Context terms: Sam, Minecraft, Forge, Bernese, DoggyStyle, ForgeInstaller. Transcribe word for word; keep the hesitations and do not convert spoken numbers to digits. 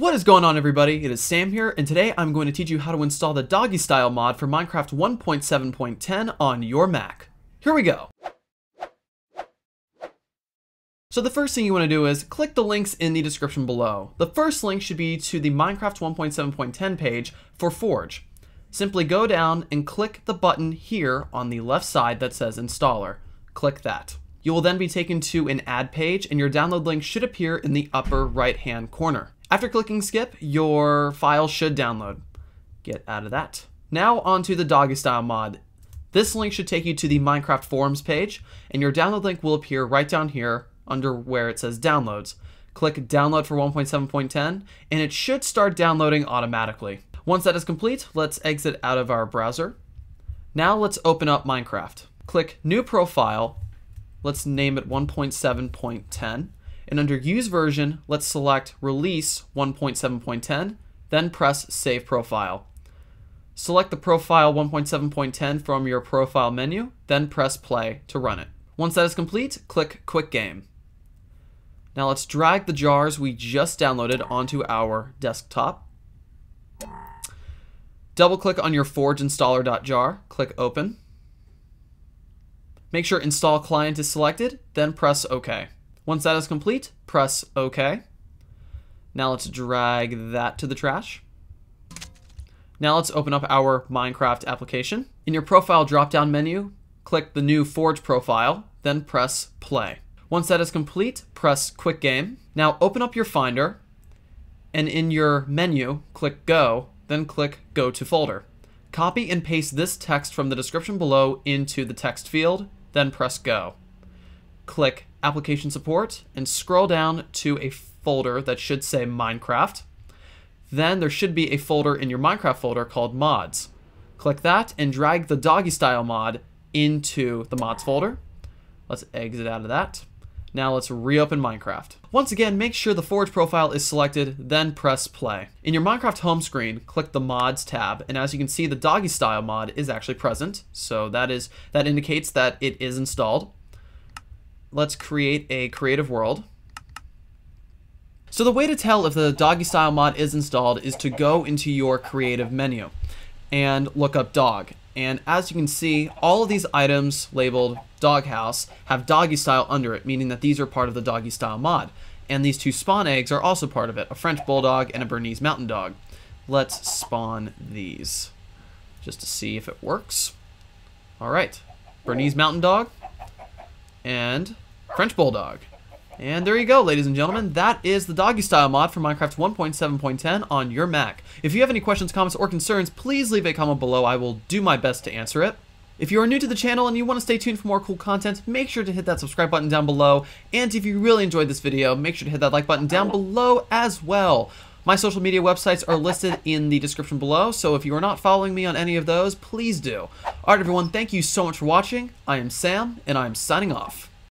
What is going on, everybody? It is Sam here, and today I'm going to teach you how to install the DoggyStyle mod for Minecraft one point seven point ten on your Mac. Here we go. So the first thing you want to do is click the links in the description below. The first link should be to the Minecraft one point seven point ten page for Forge. Simply go down and click the button here on the left side that says Installer. Click that. You will then be taken to an ad page, and your download link should appear in the upper right-hand corner. After clicking skip, your file should download. Get out of that. Now onto the DoggyStyle mod. This link should take you to the Minecraft forums page, and your download link will appear right down here under where it says downloads. Click download for one point seven point ten, and it should start downloading automatically. Once that is complete, let's exit out of our browser. Now let's open up Minecraft. Click new profile. Let's name it one point seven point ten. And under Use Version, let's select Release one point seven point ten, then press Save Profile. Select the Profile one point seven point ten from your Profile menu, then press Play to run it. Once that is complete, click Quick Game. Now let's drag the jars we just downloaded onto our desktop. Double-click on your ForgeInstaller.jar, click Open. Make sure Install Client is selected, then press OK. Once that is complete, press OK. Now let's drag that to the trash. Now let's open up our Minecraft application. In your profile drop-down menu, click the new Forge profile, then press play. Once that is complete, press Quick Game. Now open up your Finder, and in your menu, click Go, then click Go to Folder. Copy and paste this text from the description below into the text field, then press Go. Click Application Support and scroll down to a folder that should say Minecraft. Then there should be a folder in your Minecraft folder called Mods. Click that and drag the DoggyStyle mod into the Mods folder. Let's exit out of that. Now let's reopen Minecraft. Once again, make sure the Forge profile is selected, then press play. In your Minecraft home screen, click the Mods tab, and as you can see, the DoggyStyle mod is actually present, so that is that indicates that it is installed. Let's create a creative world. So the way to tell if the DoggyStyle mod is installed is to go into your creative menu and look up dog. And as you can see, all of these items labeled doghouse have DoggyStyle under it, meaning that these are part of the DoggyStyle mod. And these two spawn eggs are also part of it, a French bulldog and a Bernese mountain dog. Let's spawn these just to see if it works. All right, Bernese mountain dog and French bulldog. And there you go, ladies and gentlemen. That is the DoggyStyle mod for Minecraft one point seven point ten on your Mac. If you have any questions, comments, or concerns, please leave a comment below. I will do my best to answer it. If you are new to the channel and you want to stay tuned for more cool content, make sure to hit that subscribe button down below. And if you really enjoyed this video, make sure to hit that like button down below as well. My social media websites are listed in the description below, so if you are not following me on any of those, please do. All right, everyone, thank you so much for watching. I am Sam, and I am signing off.